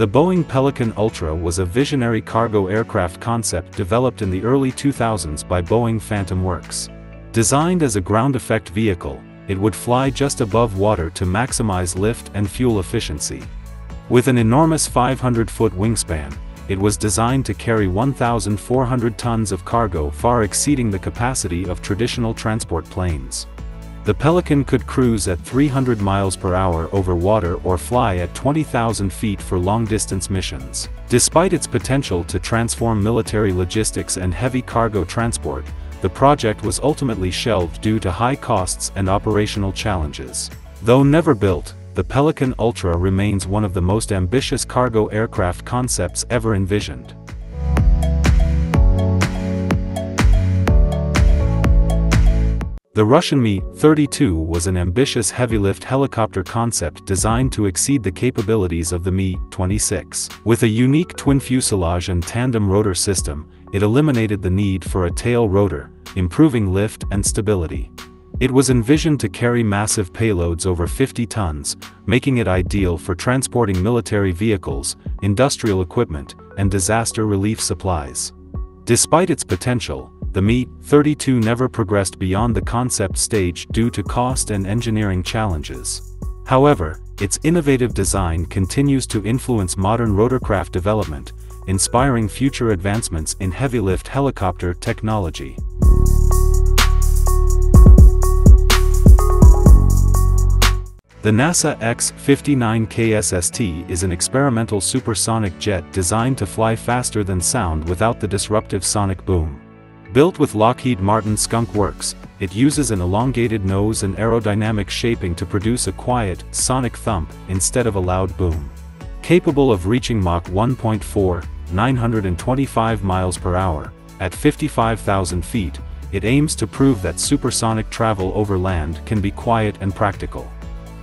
The Boeing Pelican Ultra was a visionary cargo aircraft concept developed in the early 2000s by Boeing Phantom Works. Designed as a ground effect vehicle, it would fly just above water to maximize lift and fuel efficiency. With an enormous 500-foot wingspan, it was designed to carry 1,400 tons of cargo, far exceeding the capacity of traditional transport planes. The Pelican could cruise at 300 miles per hour over water or fly at 20,000 feet for long-distance missions. Despite its potential to transform military logistics and heavy cargo transport, the project was ultimately shelved due to high costs and operational challenges. Though never built, the Pelican Ultra remains one of the most ambitious cargo aircraft concepts ever envisioned. The Russian Mi-32 was an ambitious heavy-lift helicopter concept designed to exceed the capabilities of the Mi-26. With a unique twin fuselage and tandem rotor system, it eliminated the need for a tail rotor, improving lift and stability. It was envisioned to carry massive payloads over 50 tons, making it ideal for transporting military vehicles, industrial equipment, and disaster relief supplies. Despite its potential, the Mi-32 never progressed beyond the concept stage due to cost and engineering challenges. However, its innovative design continues to influence modern rotorcraft development, inspiring future advancements in heavy-lift helicopter technology. The NASA X-59 QueSST is an experimental supersonic jet designed to fly faster than sound without the disruptive sonic boom. Built with Lockheed Martin Skunk Works, it uses an elongated nose and aerodynamic shaping to produce a quiet, sonic thump, instead of a loud boom. Capable of reaching Mach 1.4, 925 miles per hour, at 55,000 feet, it aims to prove that supersonic travel over land can be quiet and practical.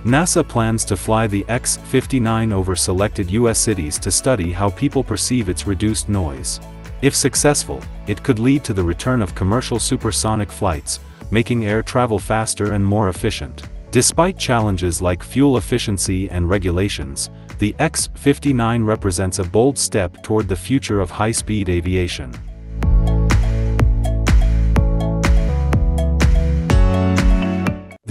NASA plans to fly the X-59 over selected U.S. cities to study how people perceive its reduced noise. If successful, it could lead to the return of commercial supersonic flights, making air travel faster and more efficient. Despite challenges like fuel efficiency and regulations, the X-59 represents a bold step toward the future of high-speed aviation.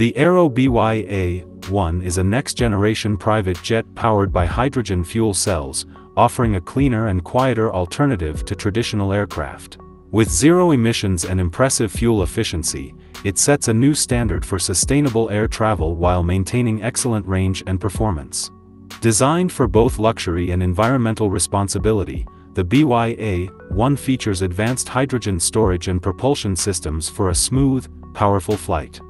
The Aero BYA-1 is a next-generation private jet powered by hydrogen fuel cells, offering a cleaner and quieter alternative to traditional aircraft. With zero emissions and impressive fuel efficiency, it sets a new standard for sustainable air travel while maintaining excellent range and performance. Designed for both luxury and environmental responsibility, the BYA-1 features advanced hydrogen storage and propulsion systems for a smooth, powerful flight.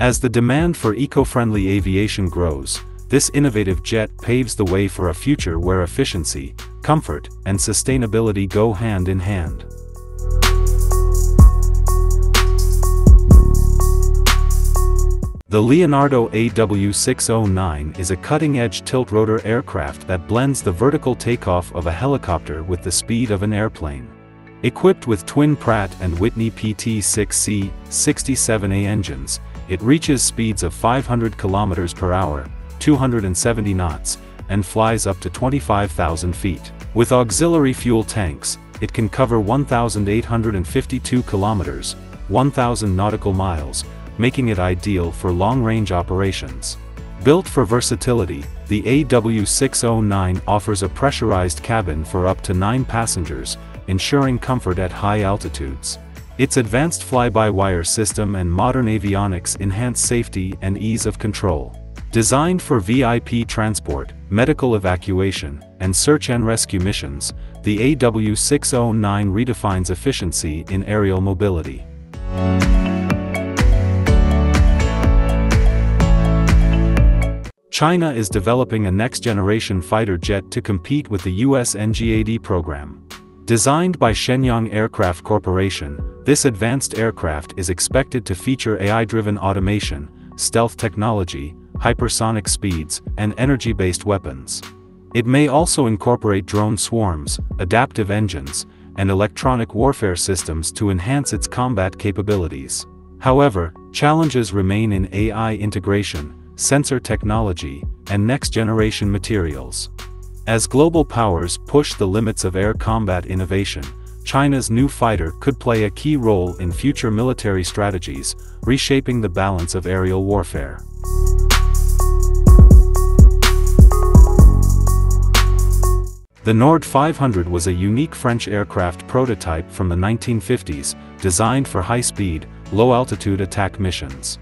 As the demand for eco-friendly aviation grows, this innovative jet paves the way for a future where efficiency, comfort, and sustainability go hand in hand. The Leonardo AW609 is a cutting-edge tiltrotor aircraft that blends the vertical takeoff of a helicopter with the speed of an airplane. Equipped with twin Pratt and Whitney PT6C-67A engines, it reaches speeds of 500 km per hour, 270 knots, and flies up to 25,000 feet. With auxiliary fuel tanks, it can cover 1,852 kilometers, 1,000 nautical miles, making it ideal for long-range operations. Built for versatility, the AW609 offers a pressurized cabin for up to 9 passengers, ensuring comfort at high altitudes. Its advanced fly-by-wire system and modern avionics enhance safety and ease of control. Designed for VIP transport, medical evacuation, and search and rescue missions, the AW609 redefines efficiency in aerial mobility. China is developing a next-generation fighter jet to compete with the U.S. NGAD program. Designed by Shenyang Aircraft Corporation, this advanced aircraft is expected to feature AI-driven automation, stealth technology, hypersonic speeds, and energy-based weapons. It may also incorporate drone swarms, adaptive engines, and electronic warfare systems to enhance its combat capabilities. However, challenges remain in AI integration, sensor technology, and next-generation materials. As global powers push the limits of air combat innovation, China's new fighter could play a key role in future military strategies, reshaping the balance of aerial warfare. The Nord 500 was a unique French aircraft prototype from the 1950s, designed for high-speed, low-altitude attack missions.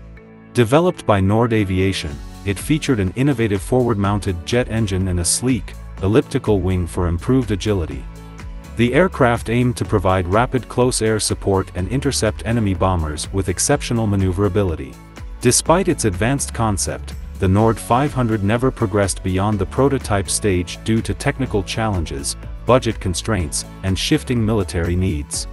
Developed by Nord Aviation, it featured an innovative forward-mounted jet engine and a sleek, elliptical wing for improved agility. The aircraft aimed to provide rapid close-air support and intercept enemy bombers with exceptional maneuverability. Despite its advanced concept, the Nord 500 never progressed beyond the prototype stage due to technical challenges, budget constraints, and shifting military needs.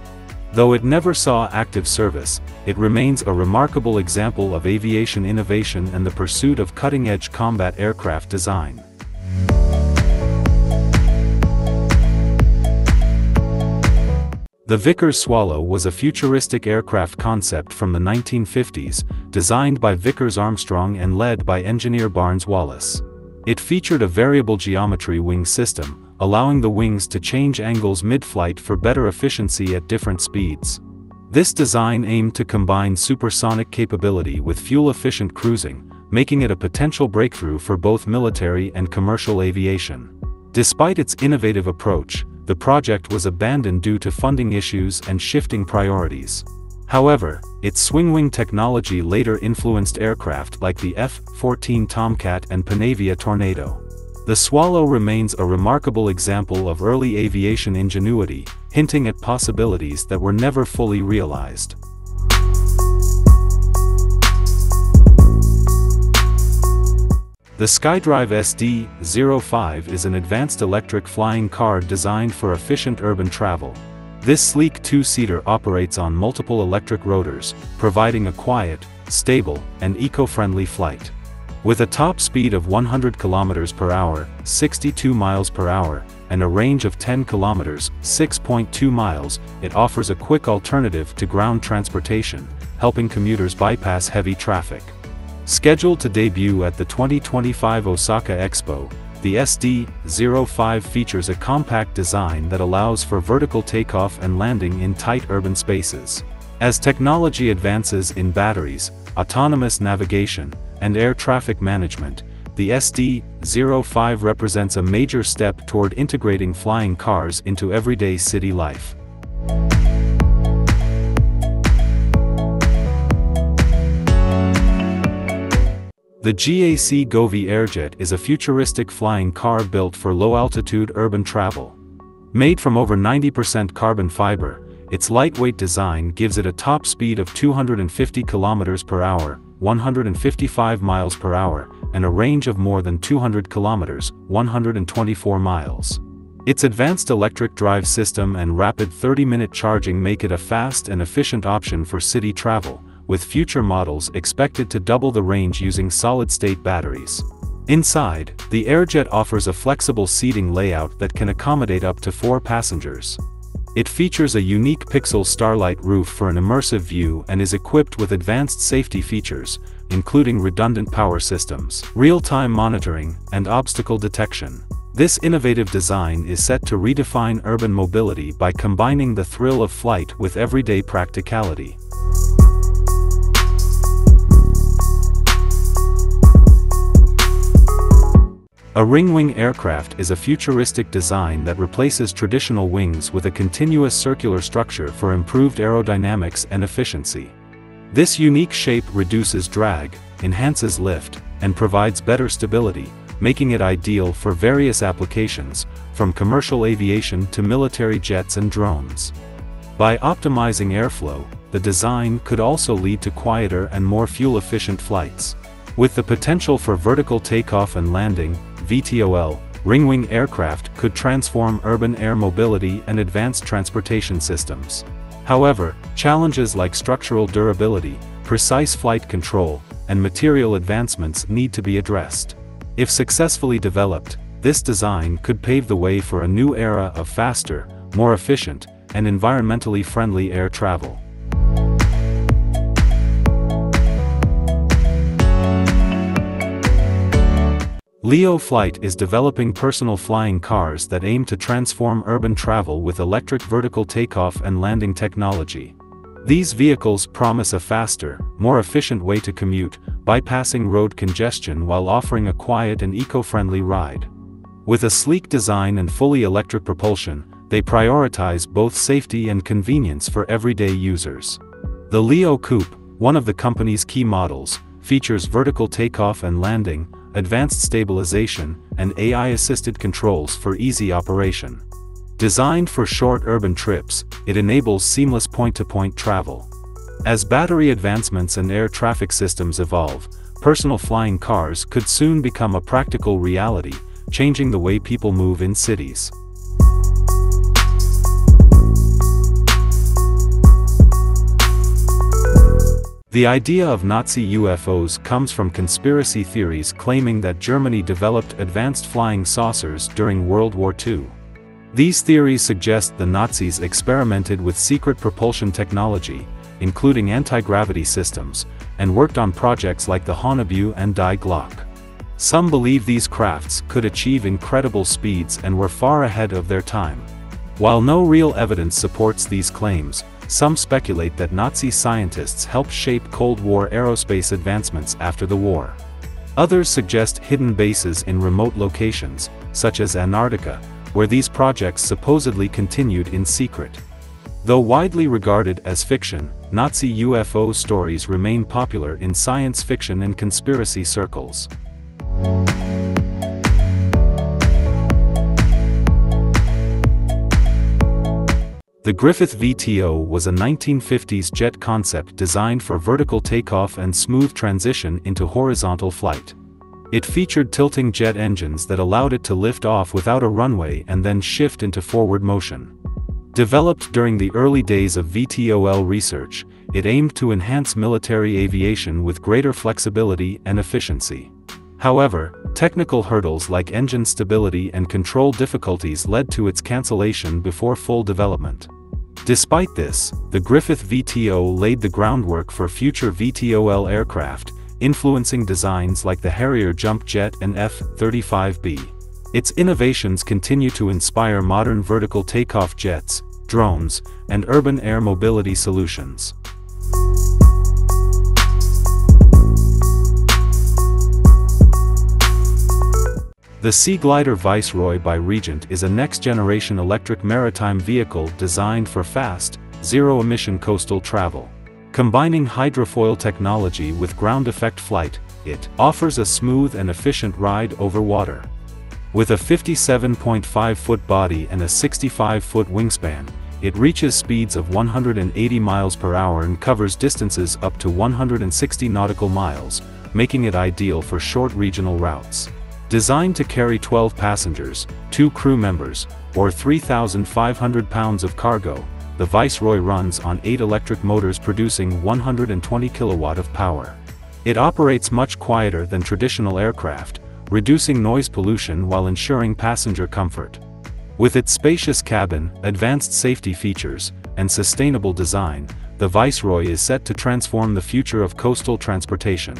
Though it never saw active service, it remains a remarkable example of aviation innovation and the pursuit of cutting-edge combat aircraft design. The Vickers Swallow was a futuristic aircraft concept from the 1950s, designed by Vickers Armstrong and led by engineer Barnes Wallace. It featured a variable geometry wing system, allowing the wings to change angles mid-flight for better efficiency at different speeds. This design aimed to combine supersonic capability with fuel-efficient cruising, making it a potential breakthrough for both military and commercial aviation. Despite its innovative approach, the project was abandoned due to funding issues and shifting priorities. However, its swing-wing technology later influenced aircraft like the F-14 Tomcat and Panavia Tornado. The Swallow remains a remarkable example of early aviation ingenuity, hinting at possibilities that were never fully realized. The SkyDrive SD-05 is an advanced electric flying car designed for efficient urban travel. This sleek two-seater operates on multiple electric rotors, providing a quiet, stable, and eco-friendly flight. With a top speed of 100 km per hour, 62 miles per hour, and a range of 10 km, 6.2 miles, it offers a quick alternative to ground transportation, helping commuters bypass heavy traffic. Scheduled to debut at the 2025 Osaka Expo, the SD-05 features a compact design that allows for vertical takeoff and landing in tight urban spaces. As technology advances in batteries, autonomous navigation, and air traffic management, the SD-05 represents a major step toward integrating flying cars into everyday city life. The GAC Govy Airjet is a futuristic flying car built for low-altitude urban travel. Made from over 90% carbon fiber, its lightweight design gives it a top speed of 250 km per hour, 155 miles per hour, and a range of more than 200 km, 124 miles. Its advanced electric drive system and rapid 30-minute charging make it a fast and efficient option for city travel, with future models expected to double the range using solid-state batteries. Inside, the Airjet offers a flexible seating layout that can accommodate up to 4 passengers. It features a unique pixel starlight roof for an immersive view and is equipped with advanced safety features, including redundant power systems, real-time monitoring, and obstacle detection. This innovative design is set to redefine urban mobility by combining the thrill of flight with everyday practicality. A ring-wing aircraft is a futuristic design that replaces traditional wings with a continuous circular structure for improved aerodynamics and efficiency. This unique shape reduces drag, enhances lift, and provides better stability, making it ideal for various applications, from commercial aviation to military jets and drones. By optimizing airflow, the design could also lead to quieter and more fuel-efficient flights. With the potential for vertical takeoff and landing, VTOL, ringwing aircraft could transform urban air mobility and advanced transportation systems. However, challenges like structural durability, precise flight control, and material advancements need to be addressed. If successfully developed, this design could pave the way for a new era of faster, more efficient, and environmentally friendly air travel. Leo Flight is developing personal flying cars that aim to transform urban travel with electric vertical takeoff and landing technology. These vehicles promise a faster, more efficient way to commute, bypassing road congestion while offering a quiet and eco-friendly ride. With a sleek design and fully electric propulsion, they prioritize both safety and convenience for everyday users. The Leo Coupe, one of the company's key models, features vertical takeoff and landing, advanced stabilization, and AI-assisted controls for easy operation. Designed for short urban trips, it enables seamless point-to-point travel. As battery advancements and air traffic systems evolve, personal flying cars could soon become a practical reality, changing the way people move in cities. The idea of Nazi UFOs comes from conspiracy theories claiming that Germany developed advanced flying saucers during World War II. These theories suggest the Nazis experimented with secret propulsion technology, including anti-gravity systems, and worked on projects like the Haunebu and Die Glocke. Some believe these crafts could achieve incredible speeds and were far ahead of their time. While no real evidence supports these claims, some speculate that Nazi scientists helped shape Cold War aerospace advancements after the war. Others suggest hidden bases in remote locations, such as Antarctica, where these projects supposedly continued in secret. Though widely regarded as fiction, Nazi UFO stories remain popular in science fiction and conspiracy circles. The Griffith VTO was a 1950s jet concept designed for vertical takeoff and smooth transition into horizontal flight. It featured tilting jet engines that allowed it to lift off without a runway and then shift into forward motion. Developed during the early days of VTOL research, it aimed to enhance military aviation with greater flexibility and efficiency. However, technical hurdles like engine stability and control difficulties led to its cancellation before full development. Despite this, the Griffith VTO laid the groundwork for future VTOL aircraft, influencing designs like the Harrier jump jet and F-35B. Its innovations continue to inspire modern vertical takeoff jets, drones, and urban air mobility solutions. The Sea Glider Viceroy by Regent is a next-generation electric maritime vehicle designed for fast, zero-emission coastal travel. Combining hydrofoil technology with ground-effect flight, it offers a smooth and efficient ride over water. With a 57.5-foot body and a 65-foot wingspan, it reaches speeds of 180 miles per hour and covers distances up to 160 nautical miles, making it ideal for short regional routes. Designed to carry 12 passengers, 2 crew members, or 3,500 pounds of cargo, the Viceroy runs on 8 electric motors producing 120 kilowatt of power. It operates much quieter than traditional aircraft, reducing noise pollution while ensuring passenger comfort. With its spacious cabin, advanced safety features, and sustainable design, the Viceroy is set to transform the future of coastal transportation.